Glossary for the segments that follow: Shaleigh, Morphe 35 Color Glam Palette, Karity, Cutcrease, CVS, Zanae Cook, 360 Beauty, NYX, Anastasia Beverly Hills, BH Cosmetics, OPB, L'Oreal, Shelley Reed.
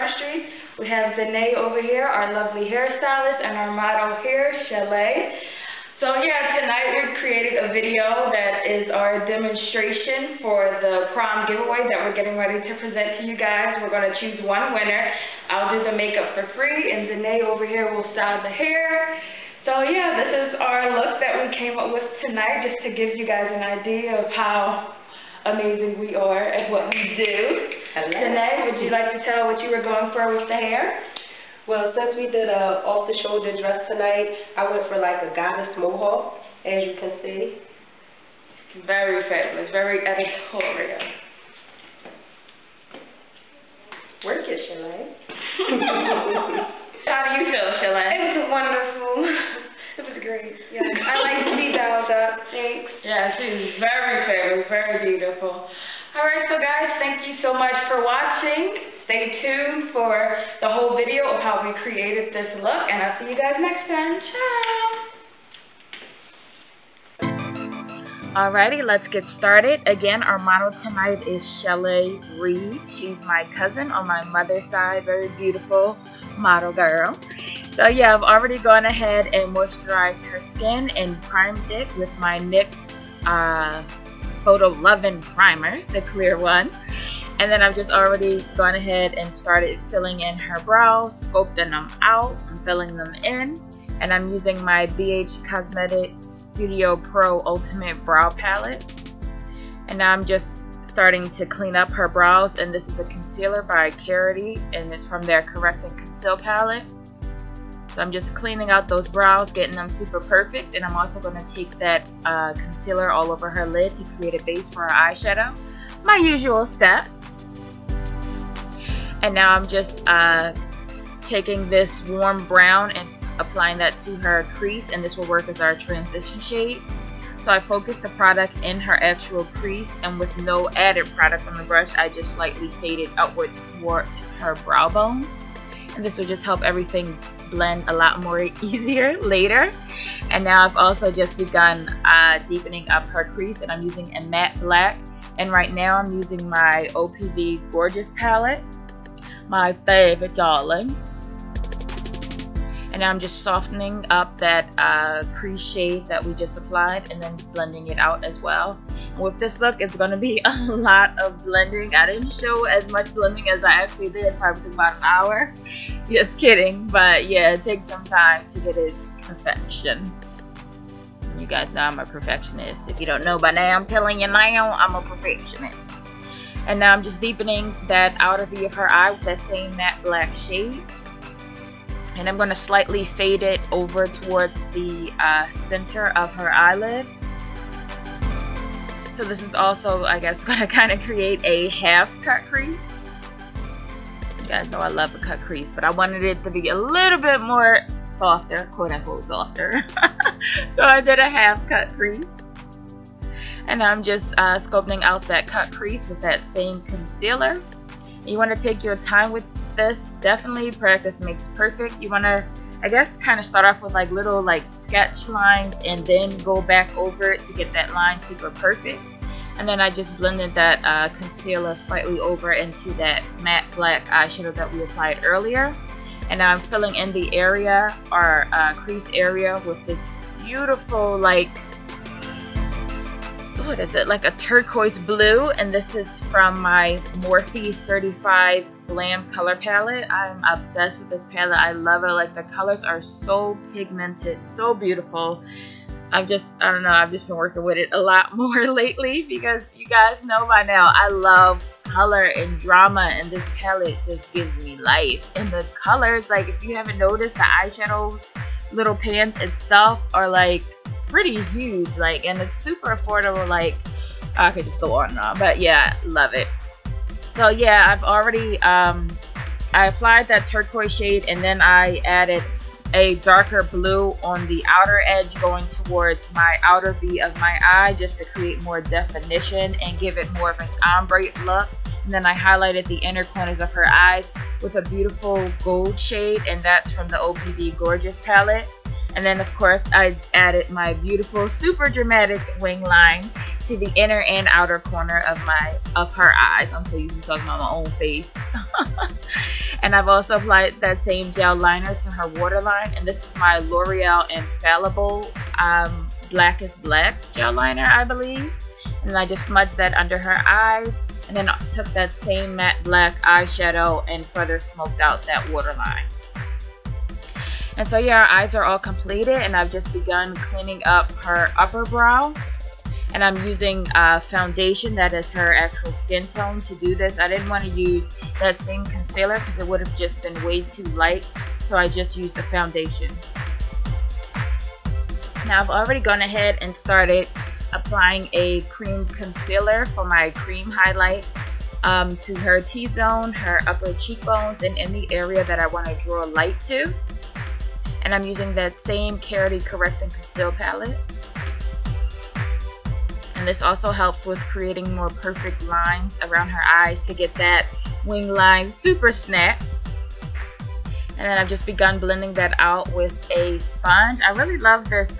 Artistry. We have Zanae over here, our lovely hairstylist, and our model here, Shaleigh. So yeah, tonight we've created a video that is our demonstration for the prom giveaway that we're getting ready to present to you guys. We're going to choose one winner. I'll do the makeup for free, and Zanae over here will style the hair. So yeah, this is our look that we came up with tonight, just to give you guys an idea of how amazing we are at what we do. Zanae, would you like to tell what you were going for with the hair? Well, since we did a off-the-shoulder dress tonight, I went for like a goddess mohawk, as you can see. Very fabulous, very editorial. Work it, Shaleigh. How do you feel, Shaleigh? It was wonderful. It was great. Yeah, I like to be dialed up. Thanks. Yeah, she's very fabulous, very beautiful. All right, so guys, thank you so much for watching. Stay tuned for the whole video of how we created this look, and I'll see you guys next time. Ciao! Alrighty, let's get started. Again, our model tonight is Shelley Reed. She's my cousin on my mother's side, very beautiful model girl. So yeah, I've already gone ahead and moisturized her skin and primed it with my NYX Photo Lovin' Primer, the clear one. And then I've just already gone ahead and started filling in her brows, sculpting them out and filling them in. And I'm using my BH Cosmetics Studio Pro Ultimate Brow Palette. And now I'm just starting to clean up her brows. And this is a concealer by Karity, and it's from their Correct and Conceal palette. So I'm just cleaning out those brows, getting them super perfect. And I'm also going to take that concealer all over her lid to create a base for her eyeshadow. My usual steps. And now I'm just taking this warm brown and applying that to her crease, and this will work as our transition shade. So I focused the product in her actual crease, and with no added product on the brush, I just slightly faded upwards towards her brow bone, and this will just help everything blend a lot more easier later. And now I've also just begun deepening up her crease, and I'm using a matte black. And right now I'm using my OPB Gorgeous palette, my favorite darling. And I'm just softening up that crease shade that we just applied, and then blending it out as well. And with this look, it's going to be a lot of blending. I didn't show as much blending as I actually did, probably took about an hour. Just kidding, but yeah, it takes some time to get it perfection. You guys know I'm a perfectionist. If you don't know by now, I'm telling you now, I'm a perfectionist. And now I'm just deepening that outer V of her eye with that same matte black shade. And I'm going to slightly fade it over towards the center of her eyelid. So this is also, I guess, going to kind of create a half cut crease. You guys know I love a cut crease, but I wanted it to be a little bit more softer, quote unquote softer. So I did a half cut crease, and I'm just sculpting out that cut crease with that same concealer. You want to take your time with this. Definitely practice makes perfect. You want to, I guess, kind of start off with like little like sketch lines, and then go back over it to get that line super perfect. And then I just blended that concealer slightly over into that matte black eyeshadow that we applied earlier. And now I'm filling in the area, our crease area, with this beautiful, like, what is it? Like a turquoise blue. And this is from my Morphe 35 Glam Color Palette. I'm obsessed with this palette. I love it. Like, the colors are so pigmented, so beautiful. I don't know, I've just been working with it a lot more lately, because you guys know by now I love color and drama, and this palette just gives me life. And the colors, like, if you haven't noticed, the eyeshadows little pans itself are like pretty huge, like, and it's super affordable. Like, I could just go on and on, but yeah, love it. So yeah, I've already I applied that turquoise shade, and then I added a darker blue on the outer edge going towards my outer V of my eye, just to create more definition and give it more of an ombre look. And then I highlighted the inner corners of her eyes with a beautiful gold shade, and that's from the OPB Gorgeous palette. And then of course I added my beautiful super dramatic wing line to the inner and outer corner of her eyes. I'm so used to talking about my own face. And I've also applied that same gel liner to her waterline, and this is my L'Oreal Infallible Black is Black gel liner, I believe. And I just smudged that under her eyes, and then took that same matte black eyeshadow and further smoked out that waterline. And so yeah, our eyes are all completed, and I've just begun cleaning up her upper brow. And I'm using foundation that is her actual skin tone to do this. I didn't want to use that same concealer because it would have just been way too light, so I just used the foundation. Now I've already gone ahead and started applying a cream concealer for my cream highlight to her T-zone, her upper cheekbones, and any area that I want to draw light to. And I'm using that same Karity Correct and Conceal palette. And this also helps with creating more perfect lines around her eyes to get that wing line super snapped. And then I've just begun blending that out with a sponge. I really love this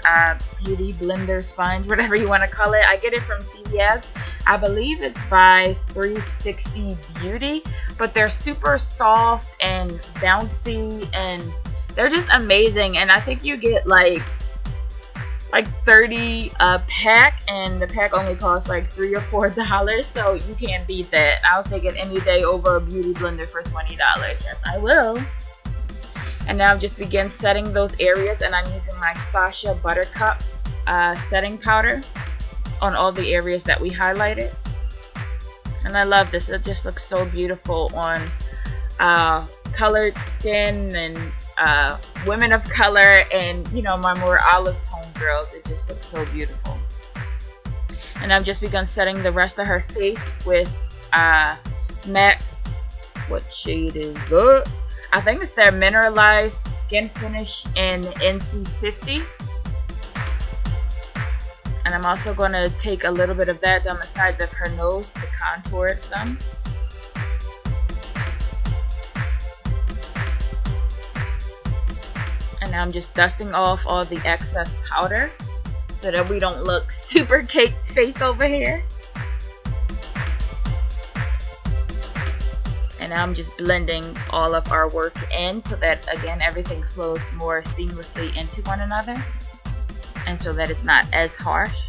beauty blender sponge, whatever you want to call it. I get it from CVS. I believe it's by 360 Beauty, but they're super soft and bouncy, and they're just amazing. And I think you get like 30 a pack, and the pack only costs like $3 or $4, so you can't beat that. I'll take it any day over a beauty blender for $20. Yes, I will. And now just begin setting those areas, and I'm using my Sacha Buttercup's setting powder on all the areas that we highlighted. And I love this. It just looks so beautiful on colored skin and women of color, and you know, my more olive tone girls. It just looks so beautiful. And I've just begun setting the rest of her face with NYX. What shade is that? I think it's their Mineralized Skin Finish in NC50. And I'm also going to take a little bit of that down the sides of her nose to contour it some. Now I'm just dusting off all the excess powder so that we don't look super caked face over here. And now I'm just blending all of our work in so that, again, everything flows more seamlessly into one another, and so that it's not as harsh.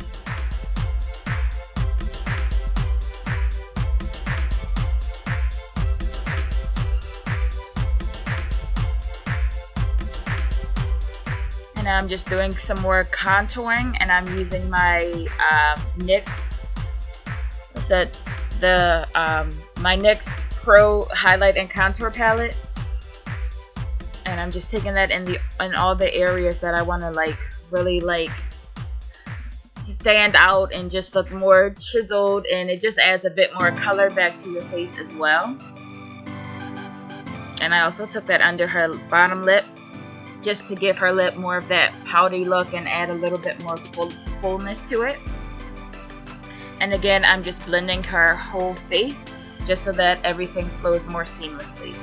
And I'm just doing some more contouring, and I'm using my NYX. What's that? The my NYX Pro Highlight and Contour Palette, and I'm just taking that in all the areas that I want to really stand out and just look more chiseled, and it just adds a bit more color back to your face as well. And I also took that under her bottom lip, just to give her lip more of that pouty look and add a little bit more fullness to it. And again, I'm just blending her whole face just so that everything flows more seamlessly.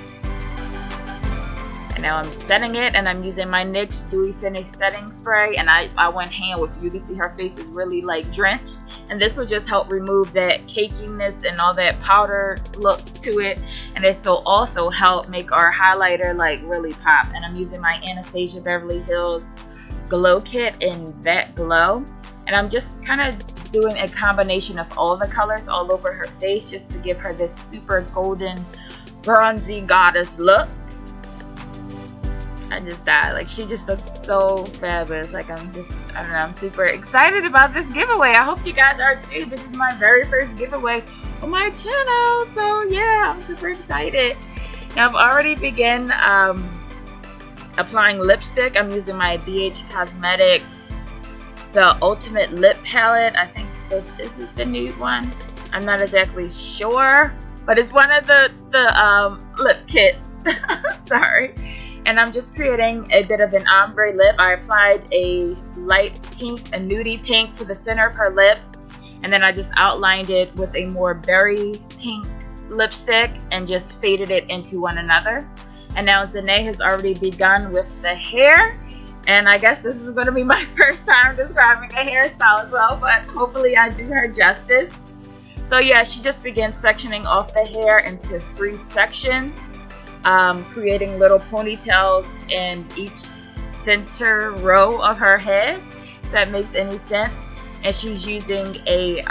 And now I'm setting it, and I'm using my NYX Dewy Finish Setting Spray, and I went hand with, you can see her face is really drenched, and this will just help remove that cakiness and all that powder look to it, and this will also help make our highlighter really pop. And I'm using my Anastasia Beverly Hills Glow Kit in That Glow, and I'm just doing a combination of all the colors all over her face just to give her this super golden bronzy goddess look. I just died. She just looked so fabulous. I don't know, I'm super excited about this giveaway. I hope you guys are too. This is my very first giveaway on my channel, so yeah, I'm super excited. Now I've already begun applying lipstick. I'm using my BH Cosmetics, the Ultimate Lip Palette. I think this is the nude one. I'm not exactly sure, but it's one of the lip kits. Sorry. And I'm just creating a bit of an ombre lip. I applied a light pink, a nudie pink, to the center of her lips, and then I just outlined it with a more berry pink lipstick and just faded it into one another. And now Zanae has already begun with the hair, and I guess this is going to be my first time describing a hairstyle as well, but hopefully I do her justice. So yeah, she just begins sectioning off the hair into 3 sections. creating little ponytails in each center row of her head, if that makes any sense. And she's using a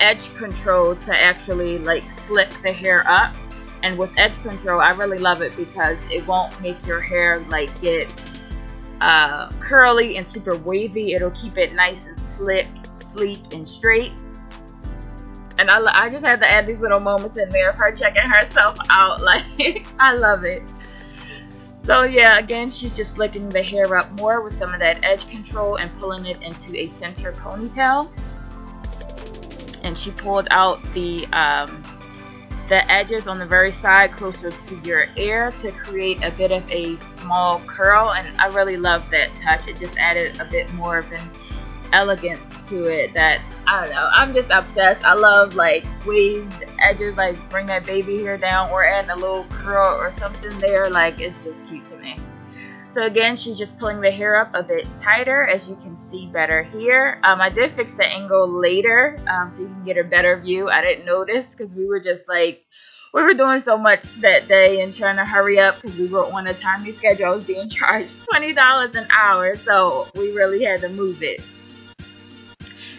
edge control to actually like slick the hair up. And with edge control, I really love it because it won't make your hair like get curly and super wavy. It'll keep it nice and slick, sleek, and straight. And I just had to add these little moments in there of her checking herself out. Like, I love it. So yeah, again, she's just slicking the hair up more with some of that edge control and pulling it into a center ponytail. And she pulled out the edges on the very side closer to your ear to create a bit of a small curl. And I really love that touch. It just added a bit more of an elegance to it that, I don't know, I'm just obsessed. I love like waved edges, like bring that baby hair down or add a little curl or something there. Like, it's just cute to me. So again, she's just pulling the hair up a bit tighter, as you can see better here. I did fix the angle later, so you can get a better view. I didn't notice because we were just like, we were doing so much that day and trying to hurry up because we were on a timely schedule. I was being charged $20 an hour, so we really had to move it.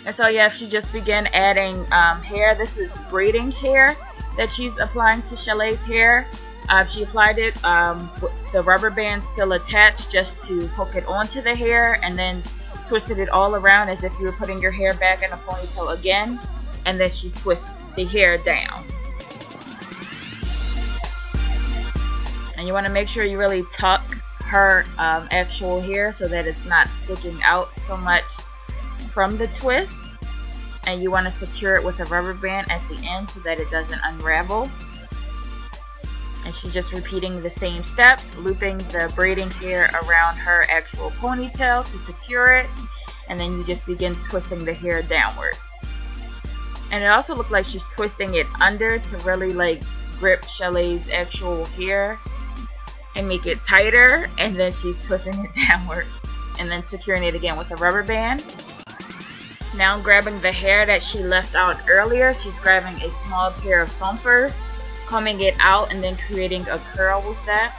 And so yeah, she just began adding hair. This is braiding hair that she's applying to Shaleleigh's hair. She applied it with the rubber band still attached just to hook it onto the hair, and then twisted it all around as if you were putting your hair back in a ponytail again, and then she twists the hair down. And you want to make sure you really tuck her actual hair so that it's not sticking out so much from the twist, and you want to secure it with a rubber band at the end so that it doesn't unravel. And she's just repeating the same steps, looping the braiding hair around her actual ponytail to secure it, and then you just begin twisting the hair downwards. And it also looked like she's twisting it under to really like grip Shaleleigh's actual hair and make it tighter, and then she's twisting it downward and then securing it again with a rubber band. Now grabbing the hair that she left out earlier, she's grabbing a small pair of thumpers, combing it out, and then creating a curl with that.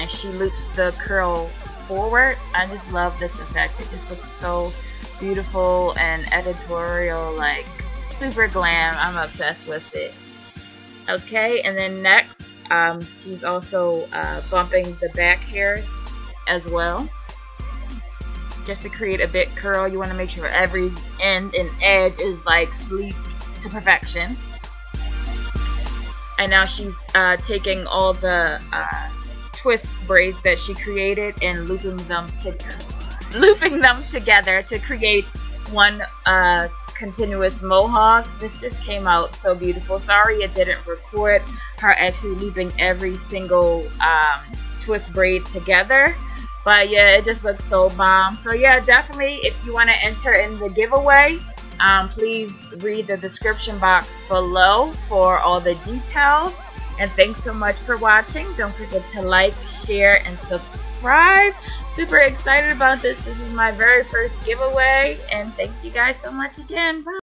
And she loops the curl forward. I just love this effect. It just looks so beautiful and editorial, like super glam. I'm obsessed with it. Okay, and then next, she's also bumping the back hairs as well, just to create a bit curl. You want to make sure every end and edge is like sleek to perfection. And now she's taking all the twist braids that she created and looping them together to create one continuous mohawk. This just came out so beautiful. Sorry it didn't record her actually looping every single twist braid together. But yeah, it just looks so bomb. So yeah, definitely if you want to enter in the giveaway, please read the description box below for all the details. And thanks so much for watching. Don't forget to like, share, and subscribe. Super excited about this. This is my very first giveaway. And thank you guys so much again. Bye.